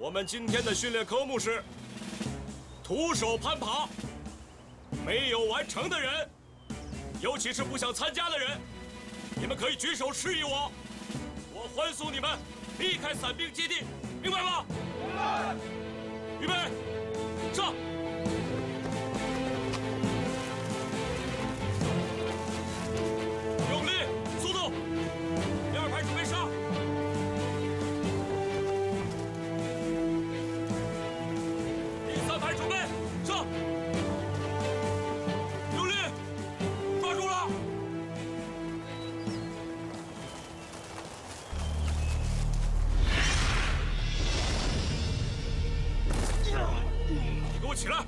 我们今天的训练科目是徒手攀爬，没有完成的人，尤其是不想参加的人，你们可以举手示意我，我欢送你们离开伞兵基地，明白吗？明白。预备，上！ 起来！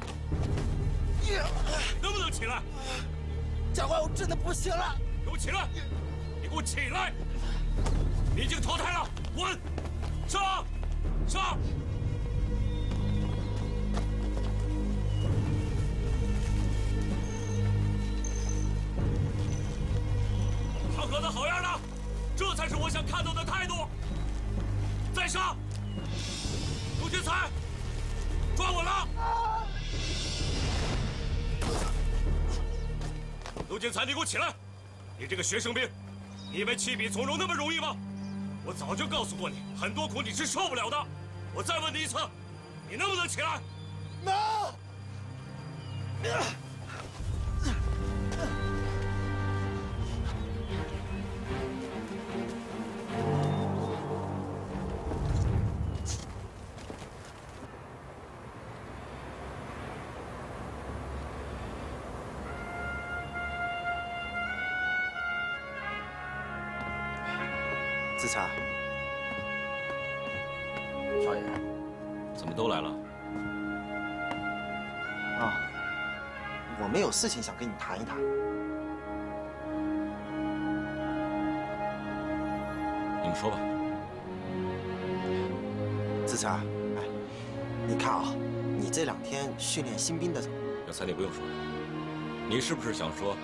能不能起来？教官，我真的不行了！给我起来！你给我起来！你已经淘汰了，滚！上！上！康和的好样的，这才是我想看到的态度！再上！陆军才，抓我了！ 卢金才，你给我起来！你这个学生兵，你以为弃笔从戎那么容易吗？我早就告诉过你，很多苦你是受不了的。我再问你一次，你能不能起来？能。子才，少爷，怎么都来了？啊，我们有事情想跟你谈一谈。你们说吧。子才，哎，你看啊，你这两天训练新兵的怎么？小才，你不用说了，你是不是想说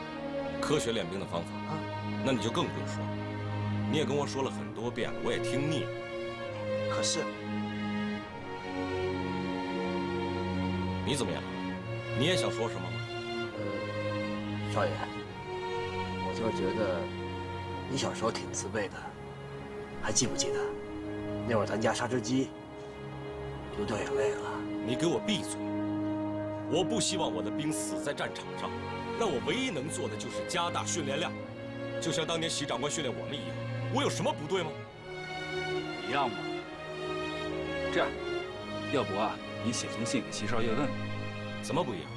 科学练兵的方法啊？那你就更不用说了。 你也跟我说了很多遍了，我也听腻了。可是，你怎么样？你也想说什么吗？少爷，我就觉得你小时候挺自卑的，还记不记得那会儿咱家杀只鸡，你都掉眼泪了？你给我闭嘴！我不希望我的兵死在战场上，那我唯一能做的就是加大训练量，就像当年习长官训练我们一样。 我有什么不对吗？一样吗？这样，要不啊，你写封信给习少爷问问，怎么不一样？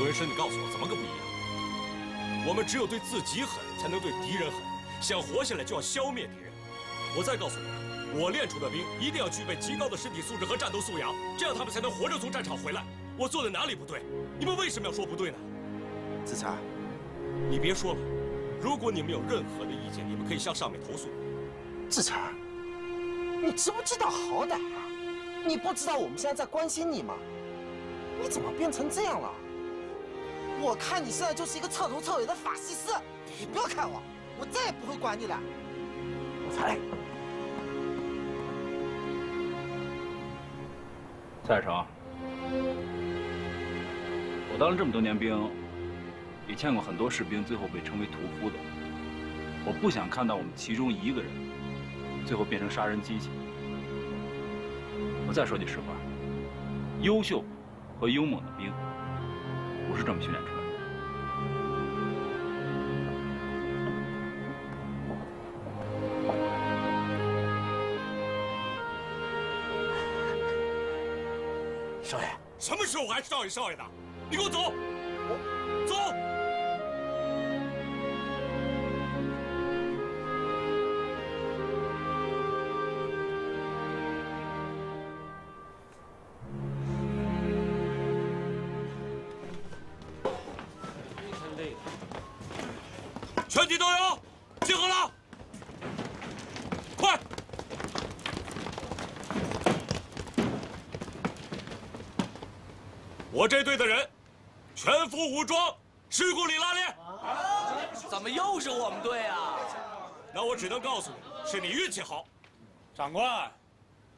罗云生，你告诉我怎么个不一样？我们只有对自己狠，才能对敌人狠。想活下来，就要消灭敌人。我再告诉你，我练出的兵一定要具备极高的身体素质和战斗素养，这样他们才能活着从战场回来。我做的哪里不对？你们为什么要说不对呢？子才，你别说了。 如果你们有任何的意见，你们可以向上面投诉。志成，你知不知道好歹啊？你不知道我们现在在关心你吗？你怎么变成这样了？我看你现在就是一个彻头彻尾的法西斯！你不要看我，我再也不会管你了。我才，蔡成，我当了这么多年兵。 也见过很多士兵最后被称为屠夫的，我不想看到我们其中一个人最后变成杀人机器。我再说句实话，优秀和勇猛的兵不是这么训练出来的。少爷，什么时候我还少爷少爷的？你给我走！我走！ 全体都有，集合了，快！我这队的人，全副武装，施工里拉练。啊！怎么又是我们队啊？那我只能告诉你，是你运气好。长官，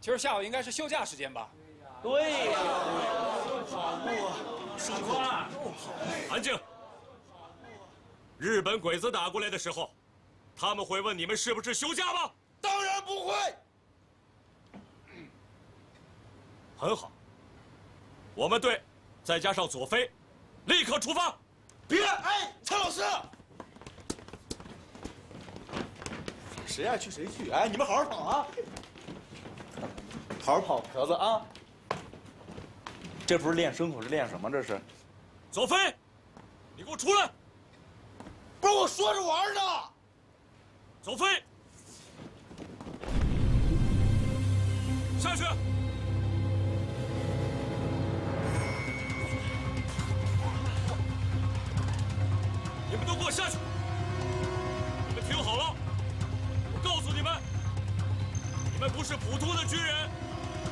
今儿下午应该是休假时间吧？对呀、爽光了！安静！日本鬼子打过来的时候，他们会问你们是不是休假吗？当然不会。很好，我们队再加上佐菲，立刻出发。别！哎，蔡老师。 谁爱去谁去，哎，你们好好跑啊，好好跑，婆子啊！这不是练牲口，是练什么？这是，佐菲，你给我出来！不是我说着玩呢。佐菲，下去。 不是普通的军人，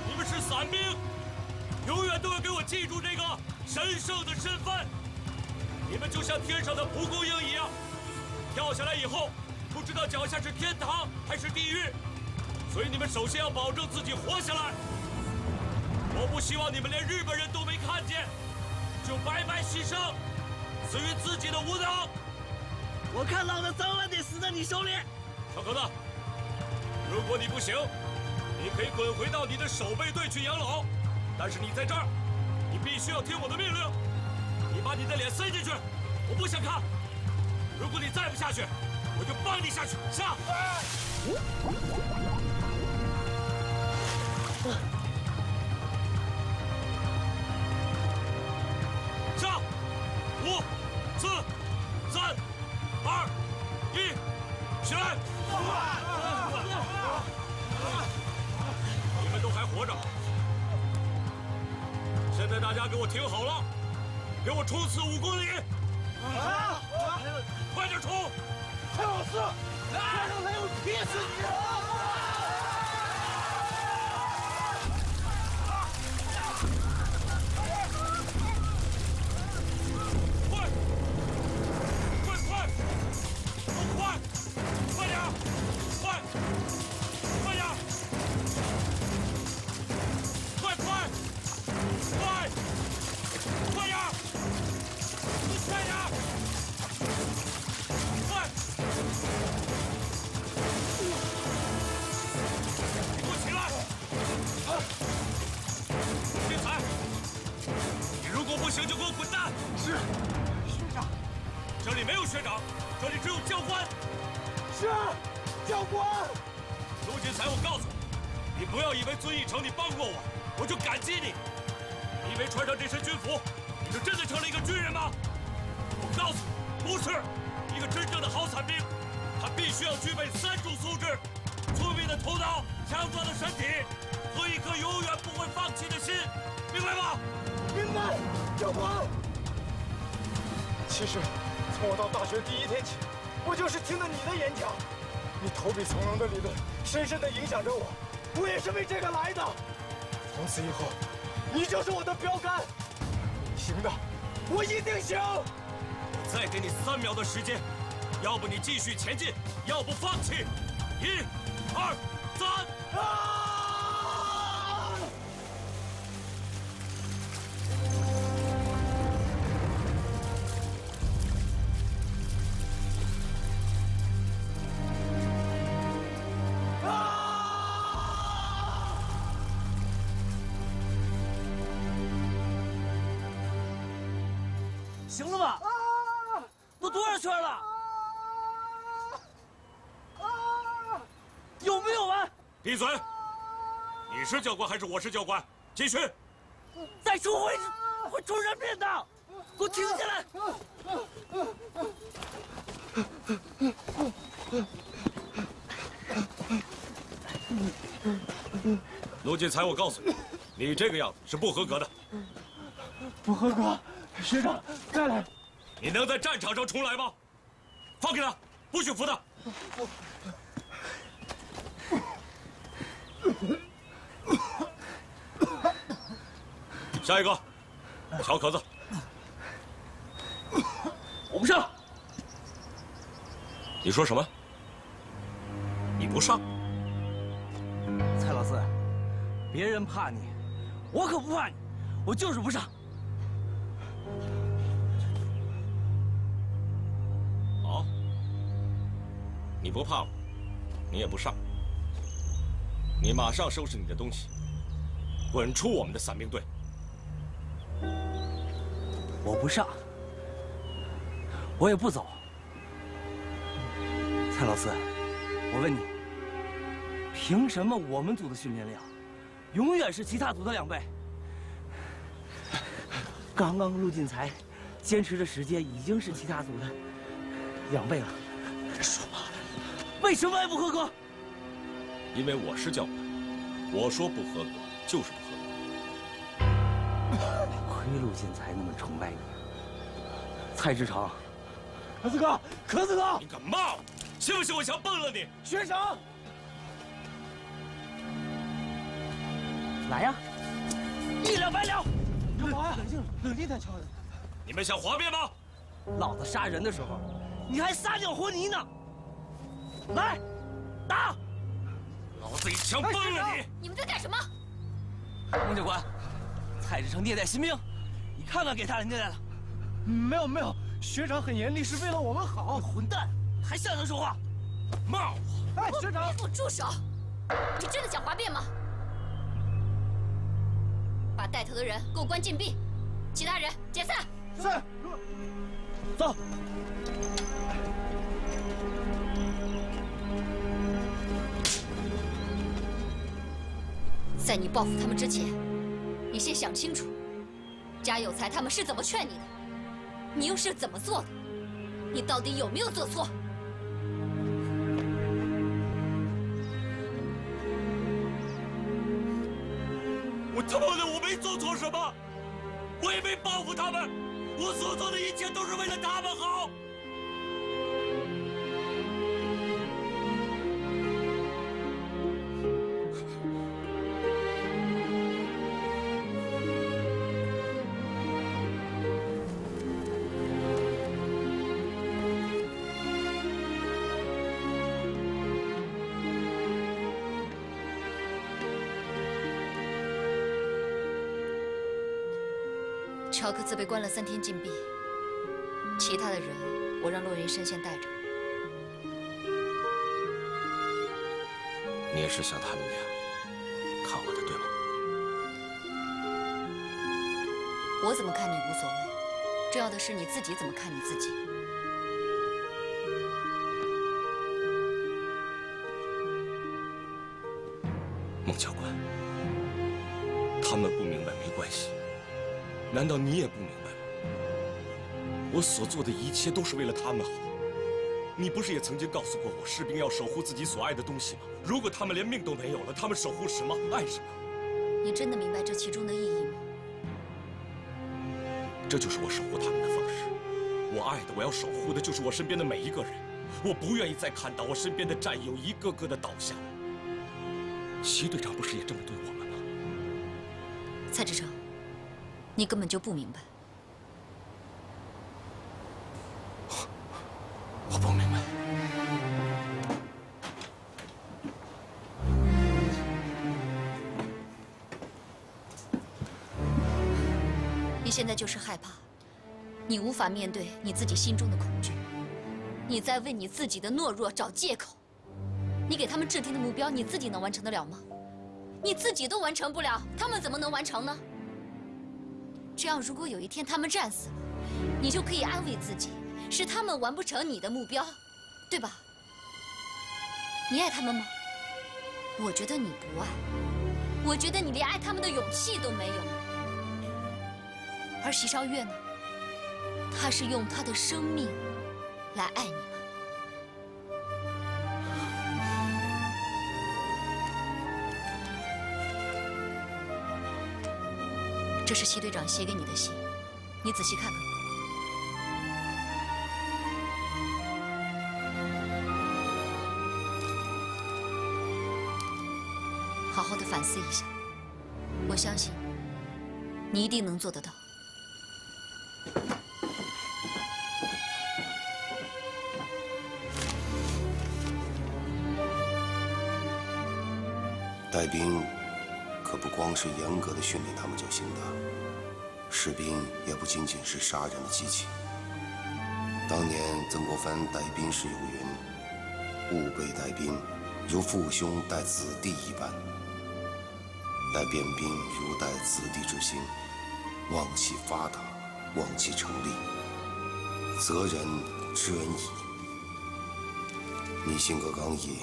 你们是伞兵，永远都要给我记住这个神圣的身份。你们就像天上的蒲公英一样，跳下来以后不知道脚下是天堂还是地狱，所以你们首先要保证自己活下来。我不希望你们连日本人都没看见，就白白牺牲，死于自己的无能。我看老子早晚得死在你手里，小狗子。如果你不行。 你可以滚回到你的守备队去养老，但是你在这儿，你必须要听我的命令。你把你的脸塞进去，我不想看。如果你再不下去，我就帮你下去。下！上！5、4、3、2、1，起来！ 活着！现在大家给我听好了，给我冲刺5公里！啊！快点冲！蔡老师，快上来，我劈死你！快！快！快点！快！ 行，就给我滚蛋！是，学长。这里没有学长，这里只有教官。是，教官。陆金才，我告诉你，你不要以为遵义城你帮过我，我就感激你。你以为穿上这身军服，你就真的成了一个军人吗？我告诉你，不是。一个真正的好伞兵，他必须要具备3种素质：聪明的头脑、强壮的身体和一颗永远不会放弃的心，明白吗？明白。 教官，其实从我到大学第1天起，我就是听了你的演讲，你投笔从戎的理论深深的影响着我，我也是为这个来的。从此以后，你就是我的标杆，你行的，我一定行。我再给你3秒的时间，要不你继续前进，要不放弃。1、2、3，啊！ 行了吧？啊！都多少圈了？啊！有没有完？闭嘴！你是教官还是我是教官？继续！再说会出人命的！给我停下来！卢进才，我告诉你，你这个样子是不合格的。不合格。 学长，再来！你能在战场上重来吗？放开他，不许扶他！下一个，小可子，我不上。你说什么？你不上？蔡老四，别人怕你，我可不怕你，我就是不上。好，你不怕我，你也不上，你马上收拾你的东西，滚出我们的伞兵队。我不上，我也不走。蔡老四，我问你。 凭什么我们组的训练量，永远是其他组的2倍？刚刚陆进才坚持的时间已经是其他组的2倍了。说话，为什么还不合格？因为我是教官，我说不合格就是不合格。亏陆进才那么崇拜你，蔡志成，可子哥，可子哥，你敢骂我？信不信我强崩了你？学长。 来呀！1两白两，干嘛呀？冷静，冷静点，乔恩。你们想活命吗？老子杀人的时候，你还撒尿和泥呢。来，打！老子一枪崩了你！你们在干什么？孟教官，蔡志成虐待新兵，你看看给他人虐待了。没有没有，学长很严厉，是为了我们好。你混蛋，还向他说话，骂我！哎，学长，你给我住手！你真的想哗变吗？ 把带头的人给我关禁闭，其他人解散。是，走。在你报复他们之前，你先想清楚，家有才他们是怎么劝你的，你又是怎么做的，你到底有没有做错？ 他妈的，我没做错什么，我也没报复他们，我所做的一切都是为了他们好。乔克自被关了3天禁闭，其他的人我让骆云山先带着。你也是像他们那样看我的，对吗？我怎么看你无所谓，重要的是你自己怎么看你自己。孟教官，他们不明白没关系。 难道你也不明白吗？我所做的一切都是为了他们好。你不是也曾经告诉过我，士兵要守护自己所爱的东西吗？如果他们连命都没有了，他们守护什么，爱什么？你真的明白这其中的意义吗？这就是我守护他们的方式。我爱的，我要守护的就是我身边的每一个人。我不愿意再看到我身边的战友一个个的倒下。习队长不是也这么对我们吗？蔡志成。 你根本就不明白，我不明白。你现在就是害怕，你无法面对你自己心中的恐惧，你在为你自己的懦弱找借口。你给他们制定的目标，你自己能完成得了吗？你自己都完成不了，他们怎么能完成呢？ 这样，如果有一天他们战死了，你就可以安慰自己，是他们完不成你的目标，对吧？你爱他们吗？我觉得你不爱，我觉得你连爱他们的勇气都没有。而席绍月呢？他是用他的生命来爱你们。 这是习队长写给你的信，你仔细看看。好好的反思一下，我相信你一定能做得到。带兵。可不光是严格的训练他们就行的，士兵也不仅仅是杀人的机器。当年曾国藩带兵时有云：“吾辈带兵，如父兄带子弟一般；待变兵如待子弟之心，望其发达，望其成立，责人之恩矣。”你性格刚毅，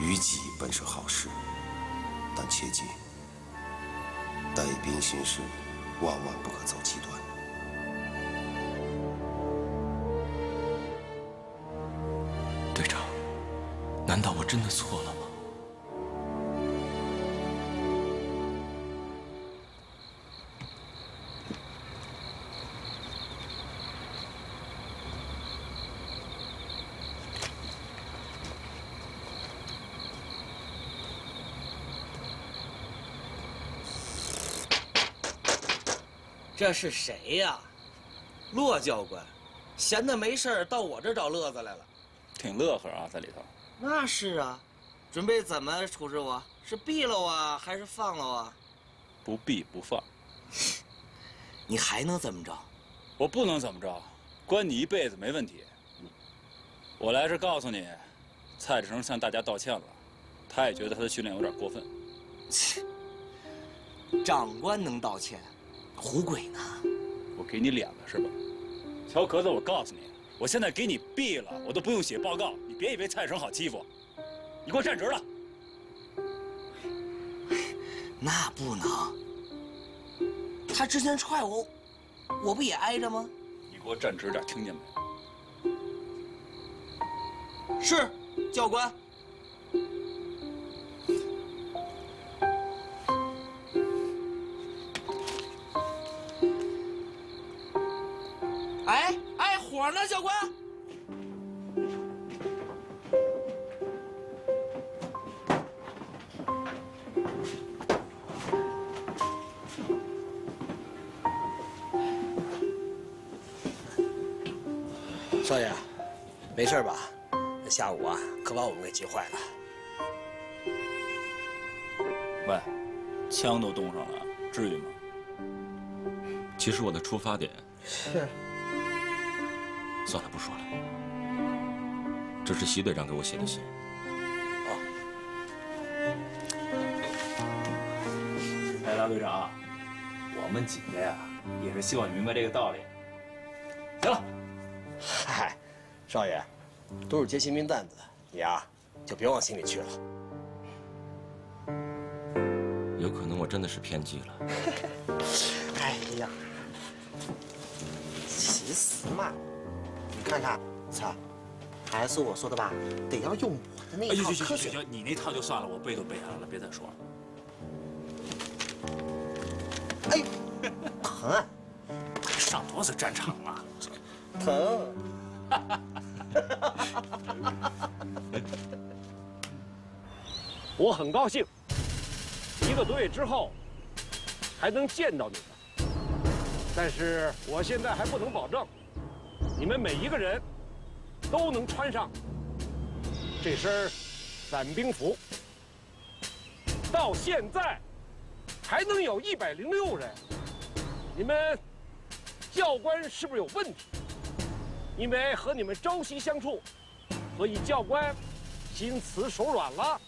于己本是好事，但切记，带兵行事，万万不可走极端。队长，难道我真的错了吗？这是谁呀？骆教官，闲的没事儿到我这儿找乐子来了，挺乐呵啊，在里头。那是啊，准备怎么处置我？是毙了我还是放了我？不毙不放。你还能怎么着？我不能怎么着，关你一辈子没问题。我来是告诉你，蔡志成向大家道歉了，他也觉得他的训练有点过分。切，长官能道歉？ 胡鬼呢？我给你脸了是吧？乔壳子，我告诉你，我现在给你毙了，我都不用写报告。你别以为蔡成好欺负，你给我站直了。那不能，他之前踹我，我不也挨着吗？你给我站直点，听见没有？是，教官。 我呢，教官。少爷，没事吧？下午啊，可把我们给急坏了。喂，枪都冻上了，至于吗？其实我的出发点是。 算了，不说了。这是习队长给我写的信。哦。哎，大队长，我们几个呀，也是希望你明白这个道理。行了。嗨，少爷，都是结新兵蛋子，你呀就别往心里去了。有可能我真的是偏激了。哎呀，其实嘛。 看看，操，还是我说的吧，得要用我的那一套科学。你那套就算了，我背都背下来了，别再说了。哎，疼啊！上多少战场了？疼。我很高兴，一个多月之后还能见到你们，但是我现在还不能保证。 你们每一个人都能穿上这身伞兵服，到现在还能有106人，你们教官是不是有问题？因为和你们朝夕相处，所以教官心慈手软了。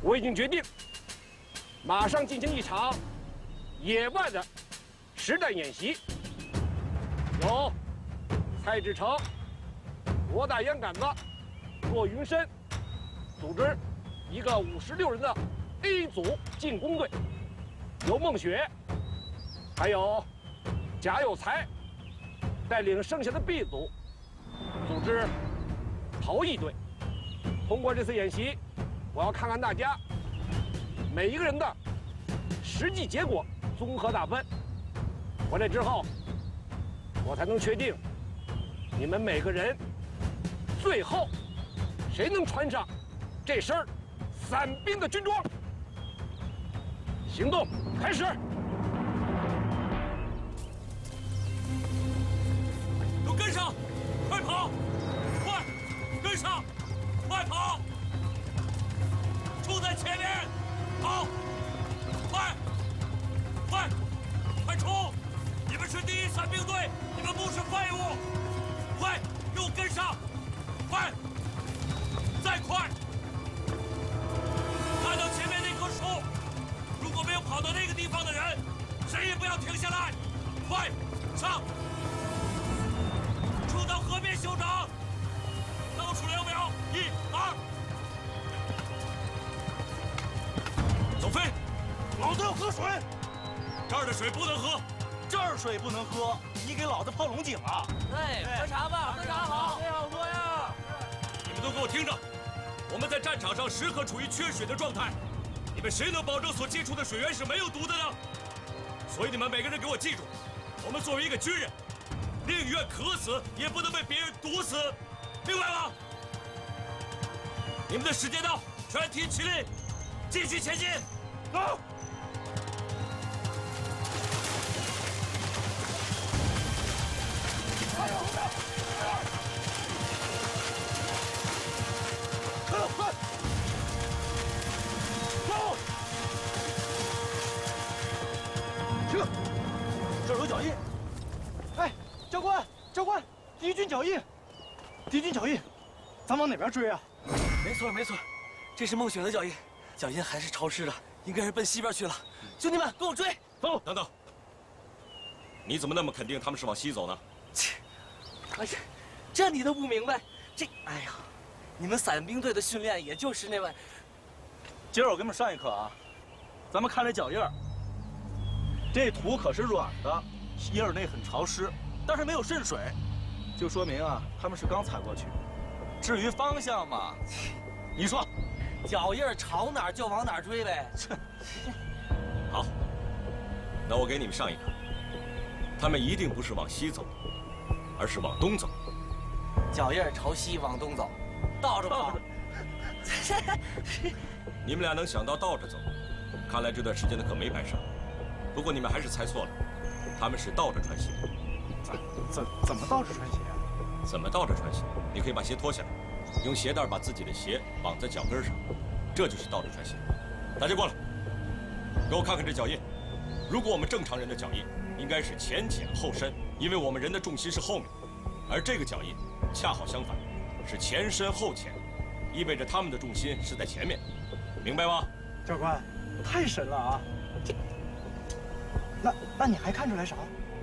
我已经决定，马上进行一场野外的实战演习。 由蔡志成、罗大烟杆子、骆云深组织一个56人的 A 组进攻队，由孟雪还有贾有才带领剩下的 B 组组织逃逸队。通过这次演习，我要看看大家每一个人的实际结果，综合打分。回来之后。 我才能确定，你们每个人最后谁能穿上这身伞兵的军装。行动开始！都跟上，快跑！快，跟上，快跑！冲在前面！快，再快！看到前面那棵树，如果没有跑到那个地方的人，谁也不要停下来，快上！冲到河边休整，倒数6秒，1、2。总飞，老子要喝水，这儿的水不能喝。 这儿水不能喝，你给老子泡龙井啊！哎，喝茶吧，喝茶好，水好喝呀！你们都给我听着，我们在战场上时刻处于缺水的状态，你们谁能保证所接触的水源是没有毒的呢？所以你们每个人给我记住，我们作为一个军人，宁愿渴死也不能被别人毒死，明白吗？你们的时间到，全体起立，继续前进，走！ 停！这儿有脚印。哎，教官，教官，敌军脚印，敌军脚印，咱往哪边追啊？没错，没错，这是孟雪的脚印，脚印还是潮湿的，应该是奔西边去了。兄弟们，跟我追！走！等等，你怎么那么肯定他们是往西走呢？切！ 哎呀，这你都不明白，这哎呀，你们伞兵队的训练也就是那玩意。今儿我给你们上一课啊，咱们看这脚印儿，这土可是软的，印儿内很潮湿，但是没有渗水，就说明啊他们是刚踩过去。至于方向嘛，你说，脚印儿朝哪儿就往哪儿追呗。好，那我给你们上一课，他们一定不是往西走。 而是往东走，脚印朝西往东走，倒着跑。你们俩能想到倒着走，看来这段时间的课没白上。不过你们还是猜错了，他们是倒着穿鞋。怎么倒着穿鞋啊？怎么倒着穿鞋？你可以把鞋脱下来，用鞋带把自己的鞋绑在脚跟上，这就是倒着穿鞋。大家过来，给我看看这脚印。如果我们正常人的脚印，应该是前浅后深。 因为我们人的重心是后面，而这个脚印恰好相反，是前深后浅，意味着他们的重心是在前面，明白吗？教官，太神了啊！那你还看出来啥？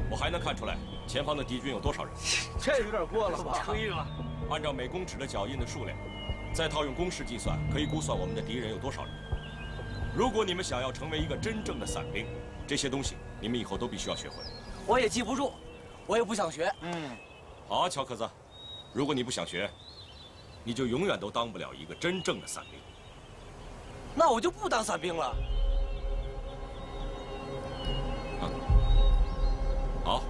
我还能看出来前方的敌军有多少人。这有点过了吧？吹了。按照每公尺的脚印的数量，再套用公式计算，可以估算我们的敌人有多少人。如果你们想要成为一个真正的伞兵，这些东西你们以后都必须要学会。我也记不住。 我也不想学。嗯，好啊，乔克斯，如果你不想学，你就永远都当不了一个真正的伞兵。那我就不当伞兵了。嗯，好，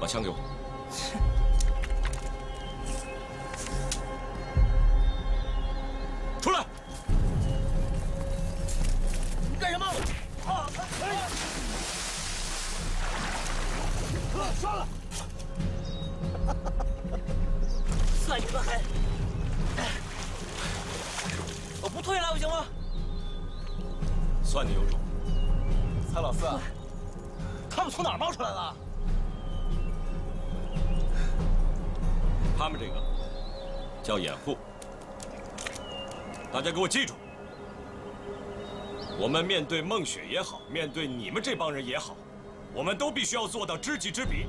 把枪给我。出来！你干什么？啊！杀了！ 算你们狠！我不退了，不行吗？算你有种！蔡老四，他们从哪儿冒出来了？他们这个叫掩护。大家给我记住，我们面对孟雪也好，面对你们这帮人也好，我们都必须要做到知己知彼。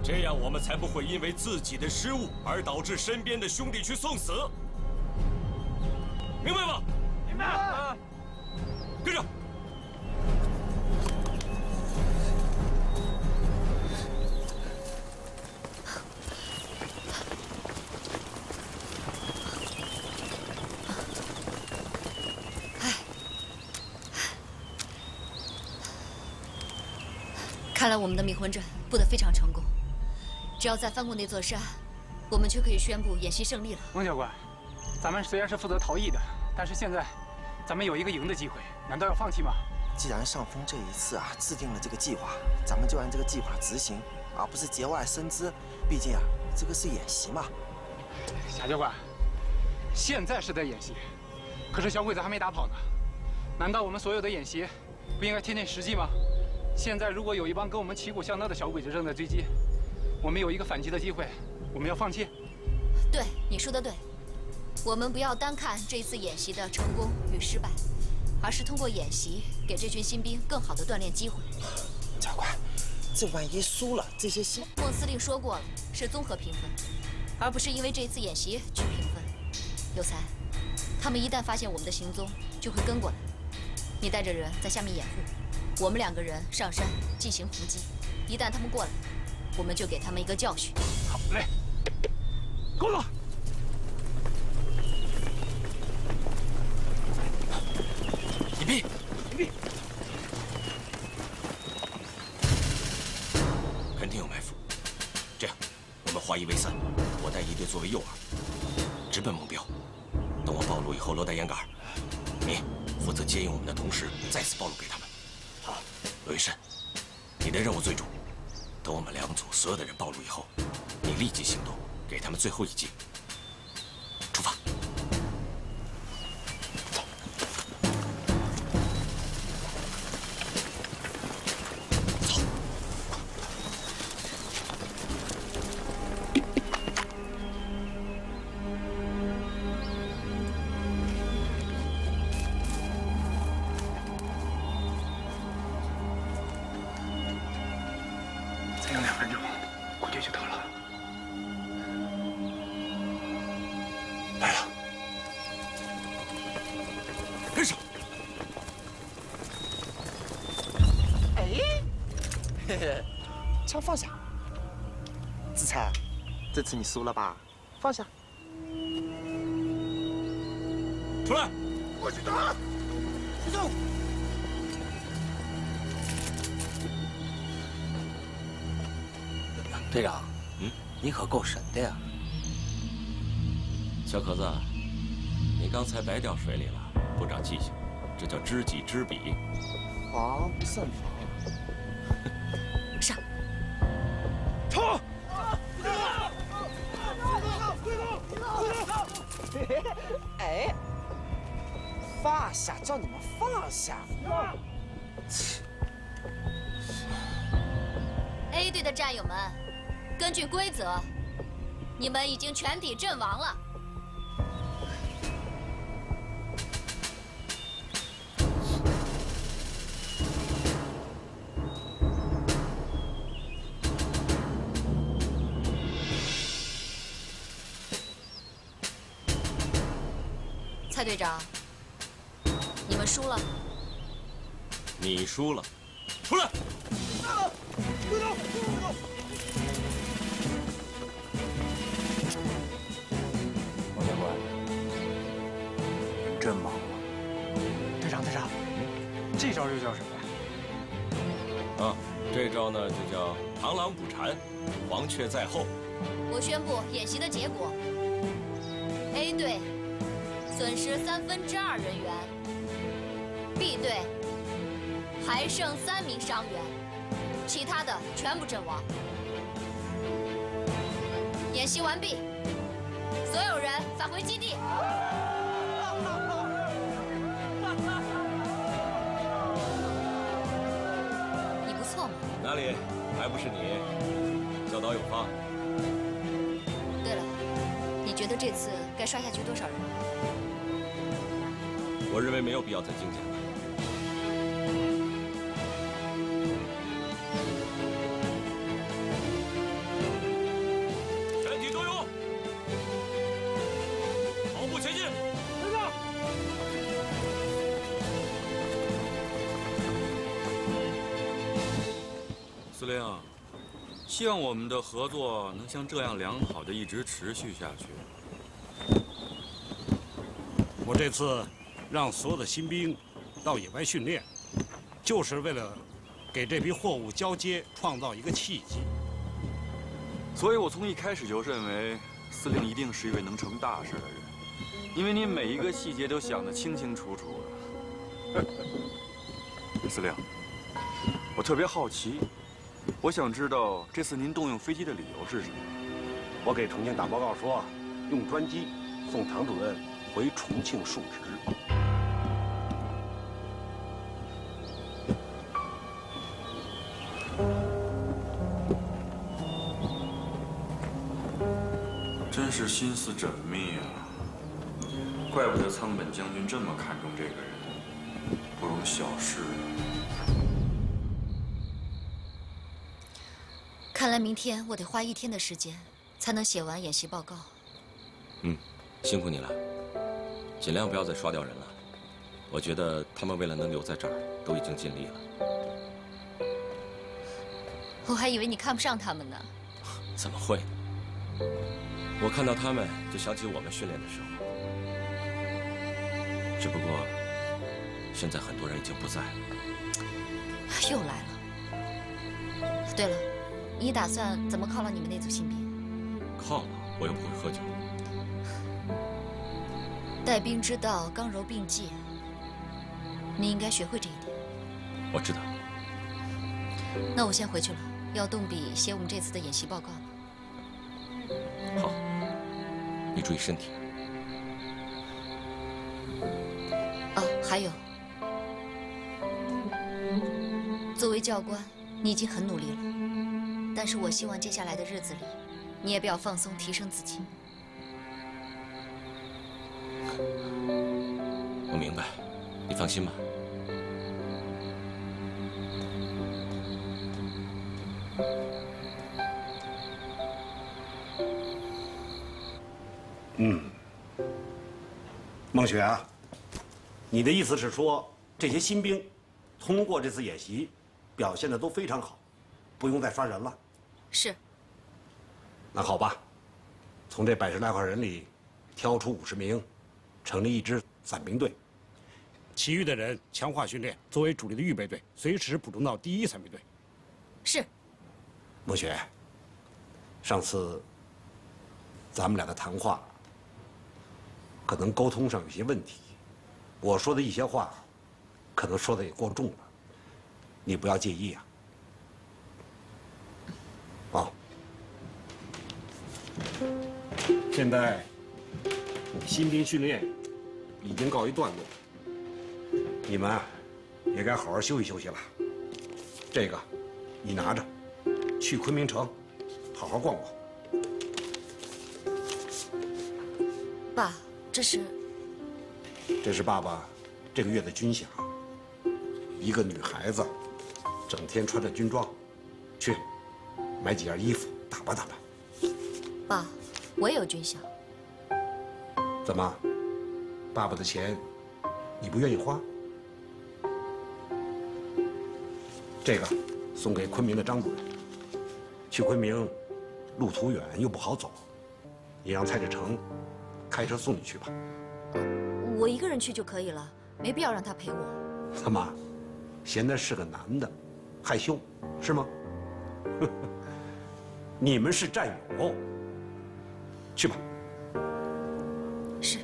这样我们才不会因为自己的失误而导致身边的兄弟去送死，明白吗？明白。啊、跟着。看来我们的迷魂阵布得非常成功。 只要再翻过那座山，我们就可以宣布演习胜利了。孟教官，咱们虽然是负责逃逸的，但是现在咱们有一个赢的机会，难道要放弃吗？既然上峰这一次啊制定了这个计划，咱们就按这个计划执行，而不是节外生枝。毕竟啊，这个是演习嘛。贾教官，现在是在演习，可是小鬼子还没打跑呢。难道我们所有的演习不应该贴近实际吗？现在如果有一帮跟我们旗鼓相当的小鬼子正在追击。 我们有一个反击的机会，我们要放弃？对，你说的对，我们不要单看这次演习的成功与失败，而是通过演习给这群新兵更好的锻炼机会。长官，这万一输了，这些新……孟司令说过了，是综合评分，而不是因为这次演习去评分。有才，他们一旦发现我们的行踪，就会跟过来。你带着人在下面掩护，我们2个人上山进行伏击。一旦他们过来，我们就给他们一个教训。好嘞。 工作。隐蔽，隐蔽，肯定有埋伏。这样，我们化一为三，我带一队作为诱饵，直奔目标。等我暴露以后，落袋掩杆。你负责接应我们的同时，再次暴露给他们。好，罗云深，你的任务最重。等我们2组所有的人暴露以后，你立即行动。 给他们最后一击，出发！走。走。再用2分钟，估计就到了。 来了，跟上！哎，嘿嘿，枪放下。子才，这次你输了吧？放下。出来！我去打！别动！队长，你可够神的呀！ 小可子，你刚才白掉水里了，不长记性，这叫知己知彼。防不胜防。上。冲！哎，放下！叫你们放下！ A 队的战友们，根据规则，你们已经全体阵亡了。 蔡队长，你们输了。你输了，出来！队长，王教官，真忙啊！队长，这招又叫什么呀？啊，这招呢就叫螳螂捕蝉，黄雀在后。我宣布演习的结果 ：A 队。 损失2/3人员 ，B 队还剩3名伤员，其他的全部阵亡。演习完毕，所有人返回基地。 你不错嘛。哪里还不是你，教导有方。对了，你觉得这次该刷下去多少人？ 我认为没有必要再精简了。全体动用，同步前进。队长，司令啊，希望我们的合作能像这样良好的一直持续下去。我这次。 让所有的新兵到野外训练，就是为了给这批货物交接创造一个契机。所以我从一开始就认为，司令一定是一位能成大事的人，因为你每一个细节都想得清清楚楚的。司令，我特别好奇，我想知道这次您动用飞机的理由是什么。我给重庆打报告说，用专机送唐主任回重庆述职。真是心思缜密啊！怪不得仓本将军这么看重这个人，不容小视啊。看来明天我得花一天的时间，才能写完演习报告。嗯，辛苦你了，尽量不要再刷掉人了。我觉得他们为了能留在这儿，都已经尽力了。 我还以为你看不上他们呢，怎么会？我看到他们就想起我们训练的时候。只不过，现在很多人已经不在了。又来了。对了，你打算怎么犒劳你们那组新兵？犒劳？我又不会喝酒。带兵之道，刚柔并济。你应该学会这一点。我知道。那我先回去了。 要动笔写我们这次的演习报告了。好，你注意身体。哦，还有，作为教官，你已经很努力了，但是我希望接下来的日子里，你也不要放松，提升自己。我明白，你放心吧。 嗯，孟雪啊，你的意思是说，这些新兵通过这次演习表现的都非常好，不用再刷人了。是。那好吧，从这100来块人里挑出50名，成立一支伞兵队，其余的人强化训练，作为主力的预备队，随时补充到第1伞兵队。是。孟雪，上次咱们俩的谈话。 可能沟通上有些问题，我说的一些话，可能说的也过重了，你不要介意啊。哦，现在新兵训练已经告一段落，你们啊也该好好休息休息了。这个你拿着，去昆明城好好逛逛。爸。 这是爸爸这个月的军饷。一个女孩子，整天穿着军装，去买几件衣服打扮打扮。爸，我也有军饷。怎么，爸爸的钱你不愿意花？这个送给昆明的张主任。去昆明，路途远又不好走，你让蔡志成。 开车送你去吧，我一个人去就可以了，没必要让他陪我。怎么，嫌他是个男的，害羞是吗？你们是战友，去吧。是。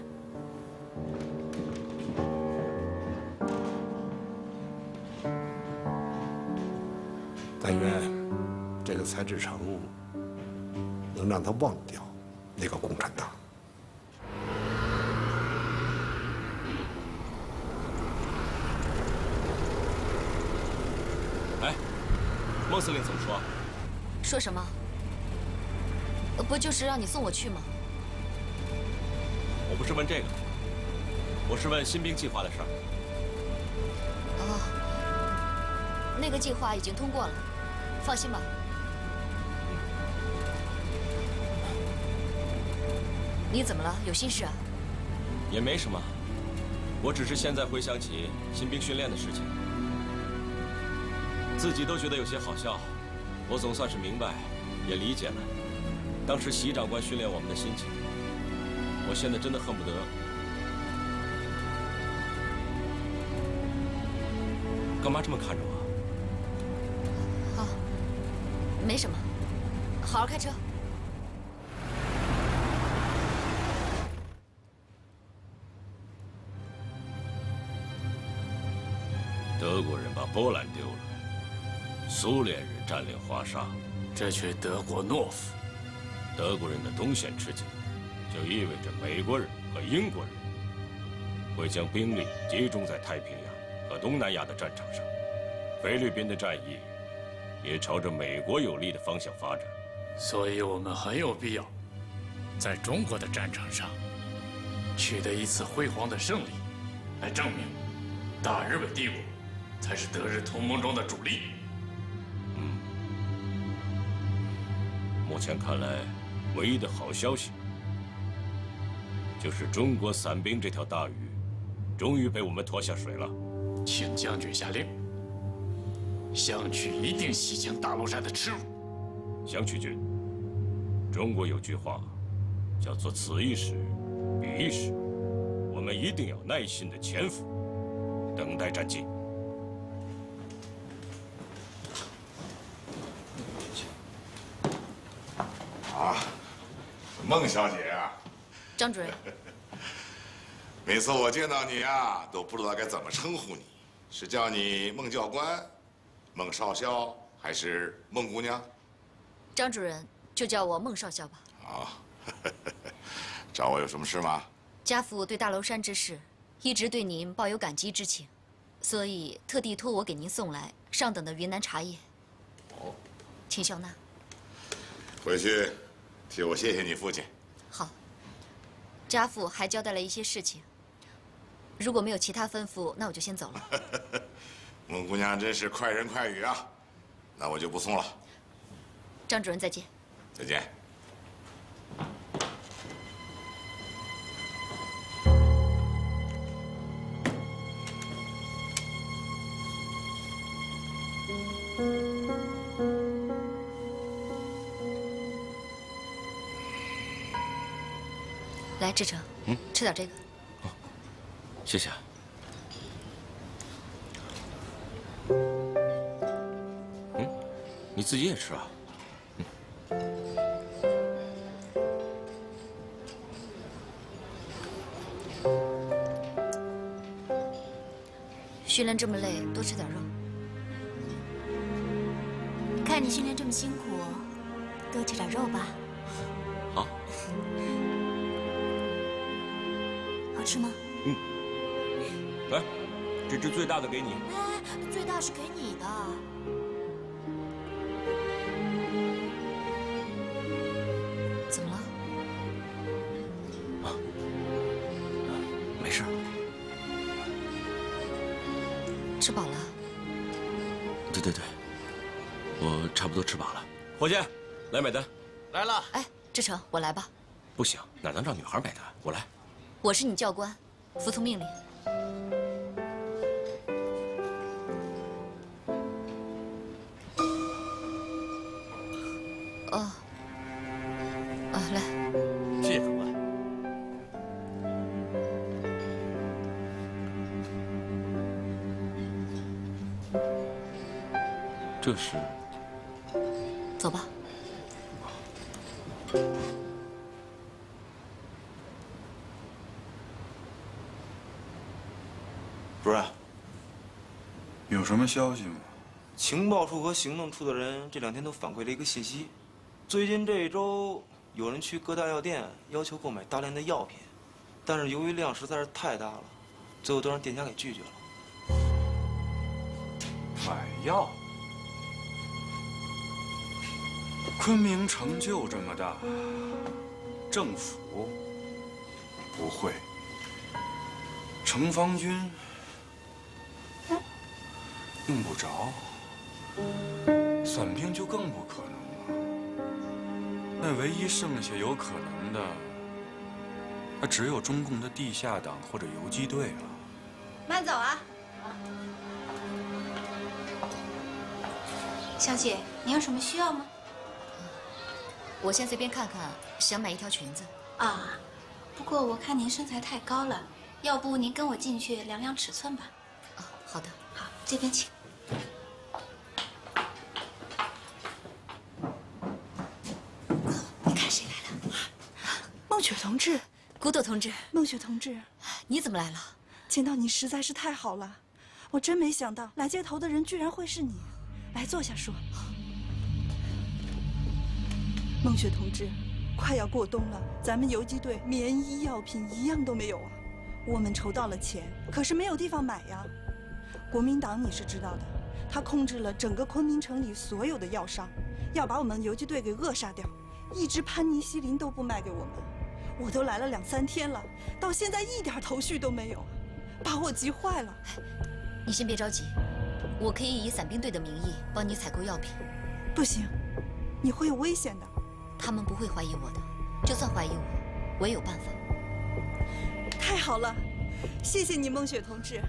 但愿这个蔡志成能让他忘掉那个共产党。 孟司令怎么说？说什么？不就是让你送我去吗？我不是问这个，我是问新兵计划的事儿。哦，那个计划已经通过了，放心吧。你怎么了？有心事啊？也没什么，我只是现在回想起新兵训练的事情。 自己都觉得有些好笑，我总算是明白，也理解了当时习长官训练我们的心情。我现在真的恨不得干嘛这么看着我？好，没什么，好好开车。德国人把波兰丢了。 苏联人占领华沙，这群德国懦夫，德国人的东线吃紧，就意味着美国人和英国人会将兵力集中在太平洋和东南亚的战场上。菲律宾的战役也朝着美国有利的方向发展，所以我们很有必要在中国的战场上取得一次辉煌的胜利，来证明大日本帝国才是德日同盟中的主力。目前看来，唯一的好消息就是中国伞兵这条大鱼，终于被我们拖下水了。请将军下令，湘曲一定洗清大陆上的耻辱。湘曲君，中国有句话叫做“此一时，彼一时”，我们一定要耐心的潜伏，等待战机。 啊，孟小姐啊，张主任，每次我见到你啊，都不知道该怎么称呼你，是叫你孟教官、孟少校，还是孟姑娘？张主任，就叫我孟少校吧。好，找我有什么事吗？家父对大娄山之事一直对您抱有感激之情，所以特地托我给您送来上等的云南茶叶。哦，请笑纳。回去。 替我谢谢你父亲。好，家父还交代了一些事情。如果没有其他吩咐，那我就先走了。孟姑娘真是快人快语啊，那我就不送了。张主任再见。再见。来，志成，吃点这个。哦，谢谢。你自己也吃啊？训练这么累，多吃点肉。看你训练这么辛苦，多吃点肉吧。好。 是吗？来，这只最大的给你。哎，最大是给你的。怎么了？啊，没事。吃饱了？对，我差不多吃饱了。伙计，来买单。来了。哎，志成，我来吧。不行，哪能让女孩买单？我来。 我是你教官，服从命令。哦，啊，来，谢谢主管。这是。走吧。 主任，有什么消息吗？情报处和行动处的人这两天都反馈了一个信息：最近这一周，有人去各大药店要求购买大量的药品，但是由于量实在是太大了，最后都让店家给拒绝了。买药？昆明城就这么大，政府不会，城防军。 用不着，伞兵就更不可能了。那唯一剩下有可能的，那只有中共的地下党或者游击队了。慢走啊！小姐，你有什么需要吗？我先随便看看，想买一条裙子。啊，不过我看您身材太高了，要不您跟我进去量量尺寸吧。啊，好的。 好，这边请。你看谁来了？孟雪同志，古朵同志，孟雪同志，你怎么来了？见到你实在是太好了，我真没想到来接头的人居然会是你。来，坐下说。孟雪同志，快要过冬了，咱们游击队棉衣药品一样都没有啊！我们筹到了钱，可是没有地方买呀。 国民党你是知道的，他控制了整个昆明城里所有的药商，要把我们游击队给扼杀掉。一只潘尼西林都不卖给我们，我都来了2、3天了，到现在一点头绪都没有，把我急坏了。你先别着急，我可以以伞兵队的名义帮你采购药品。不行，你会有危险的。他们不会怀疑我的，就算怀疑我，我也有办法。太好了，谢谢你，孟雪同志，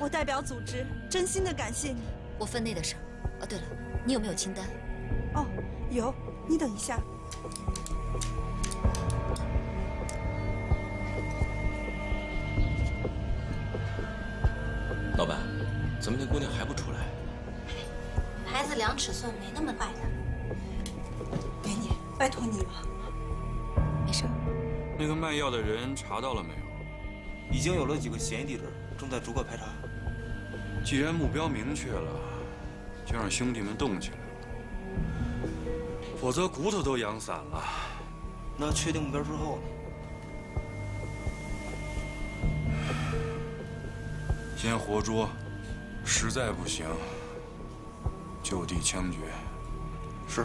我代表组织真心的感谢你。我分内的事儿。哦，对了，你有没有清单？哦，有，你等一下。 老板，怎么那姑娘还不出来？孩子量尺寸没那么快的。给你，拜托你了。没事。那个卖药的人查到了没有？已经有了几个嫌疑地址，正在逐个排查。既然目标明确了，就让兄弟们动起来了，否则骨头都扬散了。那确定目标之后呢？ 先活捉，实在不行，就地枪决。是。